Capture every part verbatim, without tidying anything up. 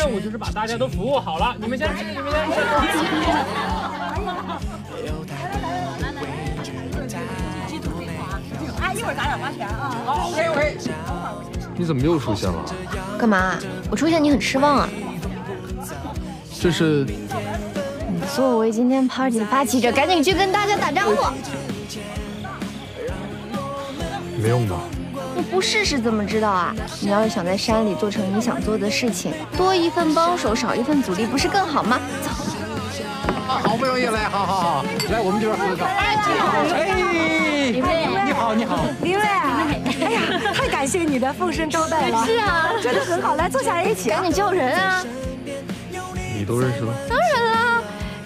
任务就是把大家都服务好了。你们先吃，你们先吃。哎，一会儿咱俩拿钱啊。好 ，OK OK。你怎么又出现了？干嘛？我出现你很失望啊？这是。 作为今天 party 的发起者，赶紧去跟大家打招呼。没用吧？你不试试怎么知道啊？你要是想在山里做成你想做的事情，多一份帮手，少一份阻力，不是更好吗？走。啊，好不容易来，好好好，来我们这边喝个。哎，你好，哎，你好，你好，李卫。哎呀，太感谢你的奉身招待了。是啊，真的很好，来坐下来一起，赶紧叫人啊。你都认识了？当然了。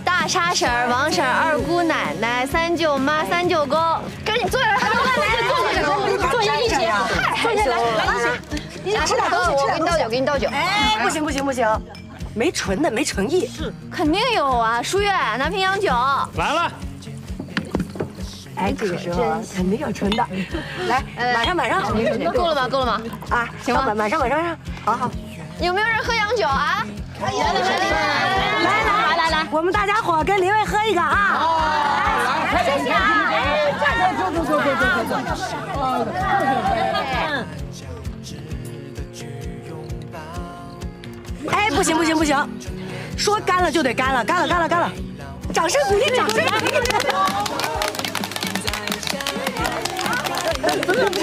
大沙婶儿、王婶儿、二姑奶奶、三舅妈、三舅公，赶紧坐下来，坐下来，坐下来，坐下来，坐下来，你吃点东西，我给你倒酒，给你倒酒。哎，不行不行不行，没纯的，没诚意。是，肯定有啊。舒月，拿瓶洋酒。来了。哎，这个时候肯定有纯的。来，马上马上，够了吗？够了吗？啊，行吧，马上马上上，好好。有没有人喝洋酒啊？来来来来来。 我们大家伙跟林卫喝一个啊！好，来，谢谢啊！哎，站着，坐坐坐坐坐坐坐。啊，哎，不行不行不行，说干了就得干了，干了干了干了！掌声鼓励，掌声鼓励！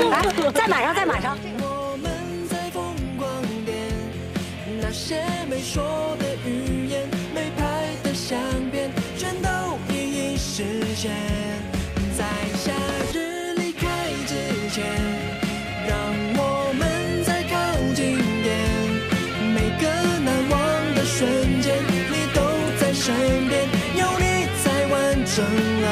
来，再满上，再满上。 在夏日离开之前，让我们再靠近点。每个难忘的瞬间，你都在身边，有你才完整了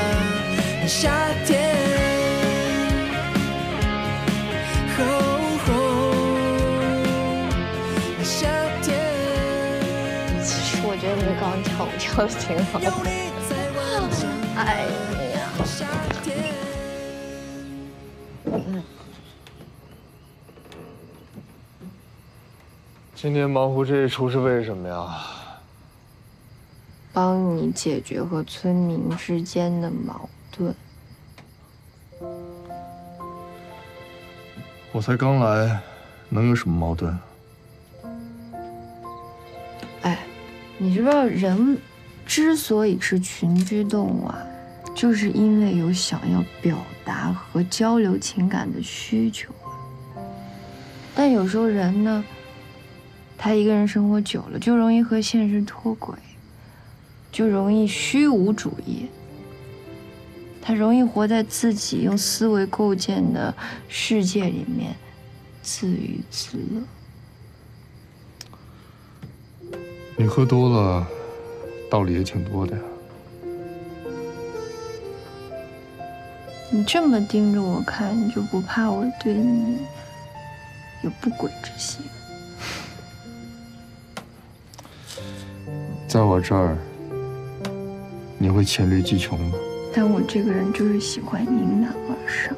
夏天。夏天。其实我觉得你刚跳舞跳的挺好的。 哎呀！今天忙活这一出是为什么呀？帮你解决和村民之间的矛盾。我才刚来，能有什么矛盾？哎，你知不知道人之所以是群居动物啊？ 就是因为有想要表达和交流情感的需求，但有时候人呢，他一个人生活久了，就容易和现实脱轨，就容易虚无主义。他容易活在自己用思维构建的世界里面，自娱自乐。你喝多了，道理也挺多的呀。 你这么盯着我看，你就不怕我对你有不轨之心？在我这儿，你会黔驴技穷吗？但我这个人就是喜欢迎难而上。